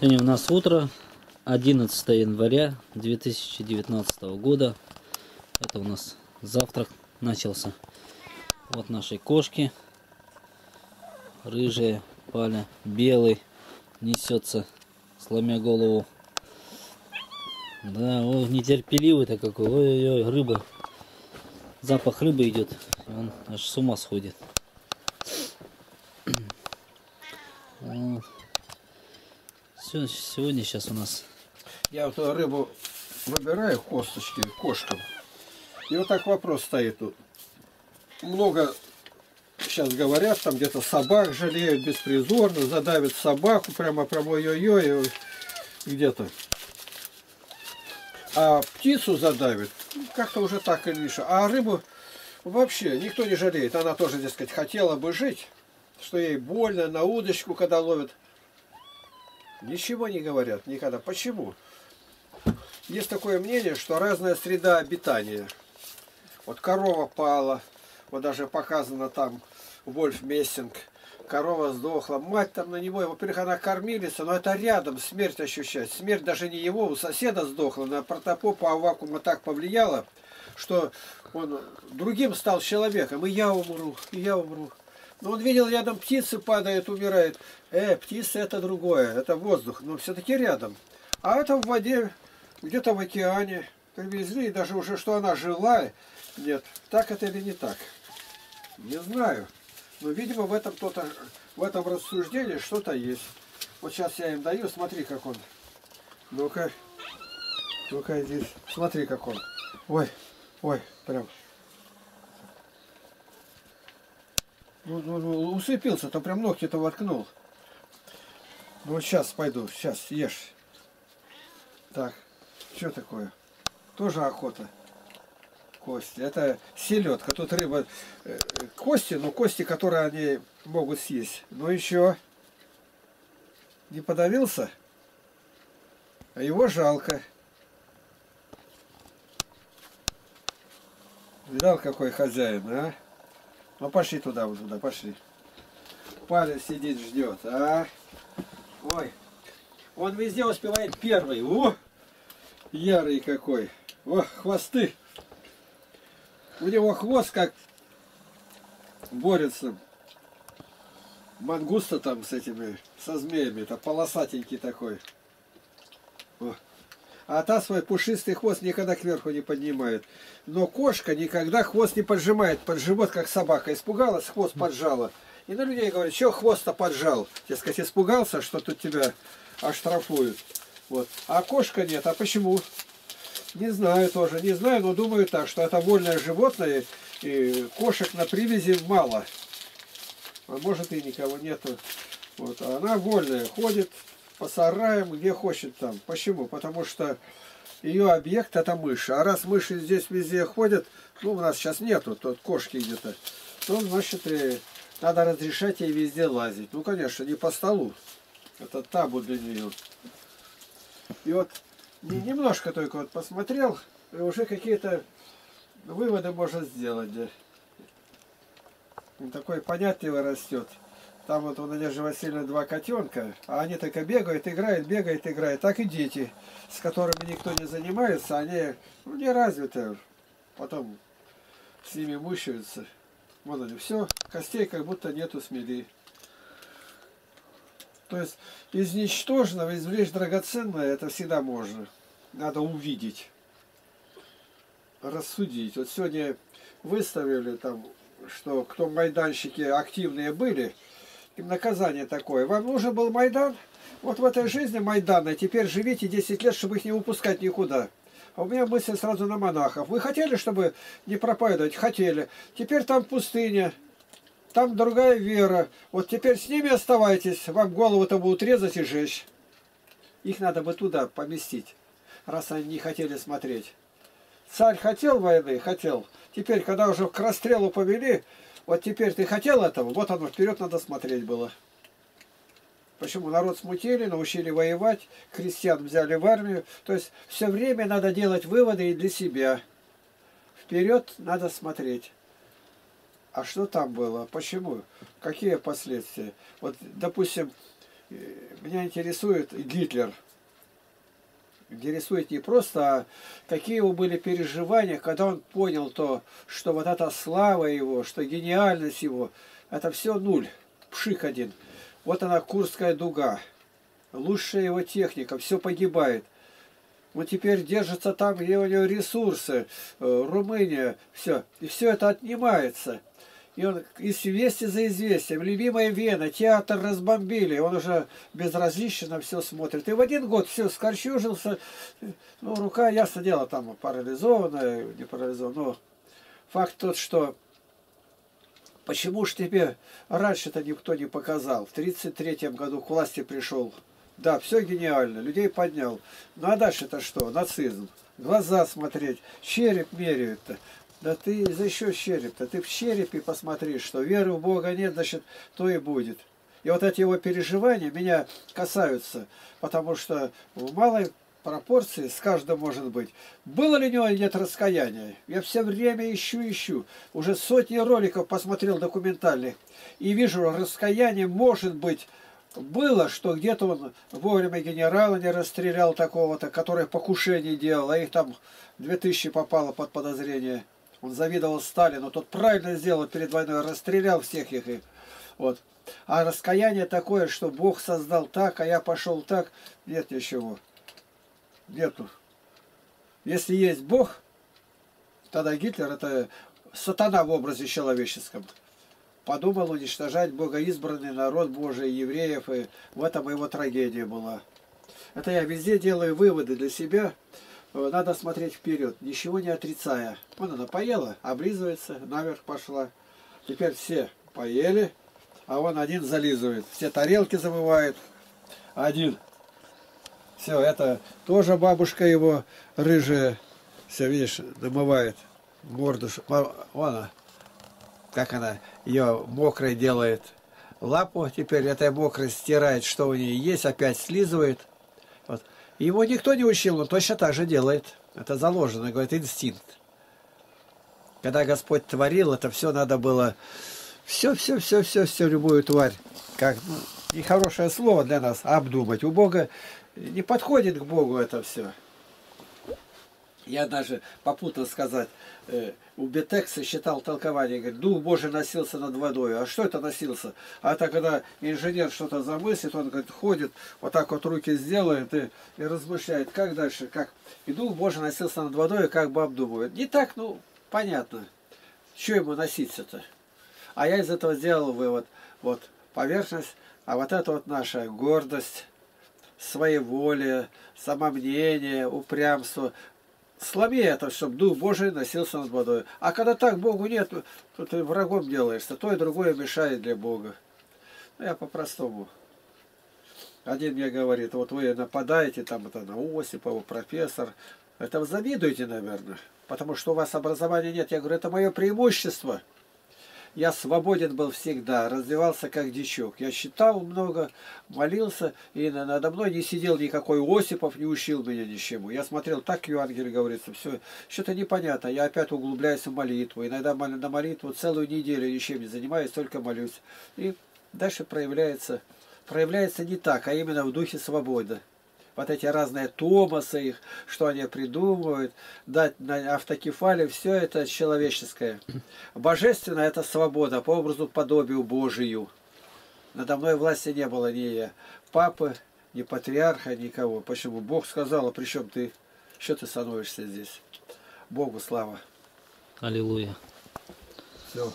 Сегодня у нас утро 11 января 2019 года. Это у нас завтрак начался. Вот наши кошки. Рыжая, Паля, белый несется, сломя голову. Да, он нетерпеливый-то какой. Ой-ой-ой, рыба. Запах рыбы идет. Он аж с ума сходит. Вот. Все, сегодня сейчас у нас... Я вот рыбу выбираю, косточки, кошкам. И вот так вопрос стоит тут. Много сейчас говорят, там где-то собак жалеют беспризорно, задавят собаку, прямо ой-ой-ой, где-то. А птицу задавят, как-то уже так и лишь. А рыбу вообще никто не жалеет. Она тоже, дескать, хотела бы жить, что ей больно, на удочку, когда ловят. Ничего не говорят никогда. Почему? Есть такое мнение, что разная среда обитания. Вот корова пала, вот даже показано там Вольф Мессинг, корова сдохла, мать там на него, во-первых, она кормилица, но это рядом смерть ощущать. Смерть даже не его, у соседа сдохла, на протопопа Аввакума так повлияло, что он другим стал человеком, и я умру, и я умру. Но он видел, рядом птицы падают, умирают. Птицы это другое, это воздух, но все-таки рядом. А это в воде, где-то в океане. Привезли, и даже уже что она жила, нет, так это или не так. Не знаю. Но, видимо, в этом рассуждении что-то есть. Вот сейчас я им даю, смотри, как он. Ну-ка, ну-ка, иди. Смотри, как он. Ой, ой, прям. Ну, усыпился, то прям ногти-то воткнул. Ну, вот сейчас пойду, сейчас ешь. Так, что такое? Тоже охота. Кости. Это селедка. Тут рыба кости, но кости, которые они могут съесть. Но еще не подавился. А его жалко. Видал, какой хозяин, а? Ну пошли туда, вот туда, пошли. Парень сидит, ждет, а? Ой. Он везде успевает первый. О! Ярый какой. О, хвосты. У него хвост как борется мангуста там с этими, со змеями. Это полосатенький такой. О. А та свой пушистый хвост никогда кверху не поднимает. Но кошка никогда хвост не поджимает под живот, как собака. Испугалась, хвост поджала. И на людей говорят, что хвост-то поджал? Дескать, испугался, что тут тебя оштрафуют. Вот. А кошка нет. А почему? Не знаю тоже, не знаю, но думаю так, что это вольное животное, и кошек на привязи мало. А может и никого нету. Вот. А она вольная, ходит по сараям, где хочет там. Почему? Потому что ее объект это мыши. А раз мыши здесь везде ходят, ну у нас сейчас нету, тут кошки где-то, то значит и надо разрешать ей везде лазить. Ну конечно, не по столу. Это табу для нее. И вот... Немножко только вот посмотрел, и уже какие-то выводы можно сделать. Такой понятливый растет. Там вот у Надежды Васильевны два котенка, а они только бегают, играют. Так и дети, с которыми никто не занимается, они ну, не развиты. Потом с ними мучаются. Вот они, все, костей как будто нету смели. То есть из ничтожного извлечь драгоценное, это всегда можно. Надо увидеть, рассудить. Вот сегодня выставили там, что кто майданщики активные были, им наказание такое. Вам нужен был Майдан? Вот в этой жизни Майдана, теперь живите 10 лет, чтобы их не упускать никуда. А у меня мысль сразу на монахов. Вы хотели, чтобы не пропадать? Хотели. Теперь там пустыня. Там другая вера. Вот теперь с ними оставайтесь. Вам голову-то будут резать и жечь. Их надо бы туда поместить, раз они не хотели смотреть. Царь хотел войны? Хотел. Теперь, когда уже к расстрелу повели, вот теперь ты хотел этого? Вот оно, вперед надо смотреть было. Почему? Народ смутили, научили воевать, крестьян взяли в армию. То есть все время надо делать выводы и для себя. Вперед надо смотреть. А что там было? Почему? Какие последствия? Вот, допустим, Меня интересует Гитлер. Интересует не просто, а какие его были переживания, когда он понял то, что вот эта слава его, что гениальность его, это все нуль, пшик один. Вот она, Курская дуга, лучшая его техника, все погибает. Он теперь держится там, где у него ресурсы, Румыния, все. И все это отнимается. И он известие за известием, любимая Вена, театр разбомбили, он уже безразлично все смотрит. И в один год все скорчужился, ну, рука, ясно дело, там парализованная, не парализованная, но факт тот, что почему ж тебе раньше-то никто не показал? В 1933 году к власти пришел, да, все гениально, людей поднял, ну а дальше-то что, нацизм, глаза смотреть, череп меряют-то. Да ты за еще череп-то, ты в черепе посмотри, что веры в Бога нет, значит, то и будет. И вот эти его переживания меня касаются, потому что в малой пропорции с каждым может быть. Было ли у него или нет раскаяния? Я все время ищу. Уже сотни роликов посмотрел документальных, и вижу, раскаяние может быть. Было, что где-то он вовремя генерала не расстрелял такого-то, который покушение делал, а их там 2000 попало под подозрение. Он завидовал Сталину, тот правильно сделал перед войной, расстрелял всех их. И, вот. А раскаяние такое, что Бог создал так, а я пошел так, нет ничего. Нету. Если есть Бог, тогда Гитлер — это сатана в образе человеческом. Подумал уничтожать богоизбранный народ Божий, евреев, и в этом его трагедия была. Это я везде делаю выводы для себя. Надо смотреть вперед, ничего не отрицая. Вон она поела, облизывается, наверх пошла. Теперь все поели, а он один зализывает. Все тарелки замывает. Один. Все, это тоже бабушка его рыжая. Все, видишь, домывает морду. Вон она, как она ее мокрой делает. Лапу теперь этой мокрой стирает, что у нее есть, опять слизывает. Вот. Его никто не учил, он точно так же делает. Это заложено, говорит, инстинкт. Когда Господь творил, это все надо было... Все, любую тварь. Как, ну, нехорошее слово для нас, обдумать. У Бога не подходит к Богу это все. Я даже попутал сказать, у Битекса считал толкование, говорит, Дух Божий носился над водой. А что это носился? А это когда инженер что-то замыслит, он, говорит, ходит, вот так вот руки сделает и размышляет, как дальше, как. И Дух Божий носился над водой, как бы обдумывает. Не так, ну, понятно, что ему носиться-то. А я из этого сделал вывод. Вот поверхность, а вот это вот наша гордость, своеволие, самомнение, упрямство. Сломи это, чтобы Дух Божий носился над водой. А когда так Богу нет, то ты врагом делаешься. То и другое мешает для Бога. Ну, я по-простому. Один мне говорит, вот вы нападаете там это на Осипова, профессор. Это вы завидуете, наверное. Потому что у вас образования нет. Я говорю, это мое преимущество. Я свободен был всегда, развивался как дичок. Я читал много, молился, и надо мной не сидел никакой Осипов, не учил меня ничему. Я смотрел, так Евангелие говорится, все, что-то непонятно. Я опять углубляюсь в молитву. Иногда на молитву целую неделю ничем не занимаюсь, только молюсь. И дальше проявляется не так, а именно в духе свободы. Вот эти разные томасы их, что они придумывают, дать на автокефале, все это человеческое. Божественное — это свобода по образу подобию Божию. Надо мной власти не было ни папы, ни патриарха, никого. Почему? Бог сказал, а при чем ты? Что ты становишься здесь? Богу слава. Аллилуйя. Все.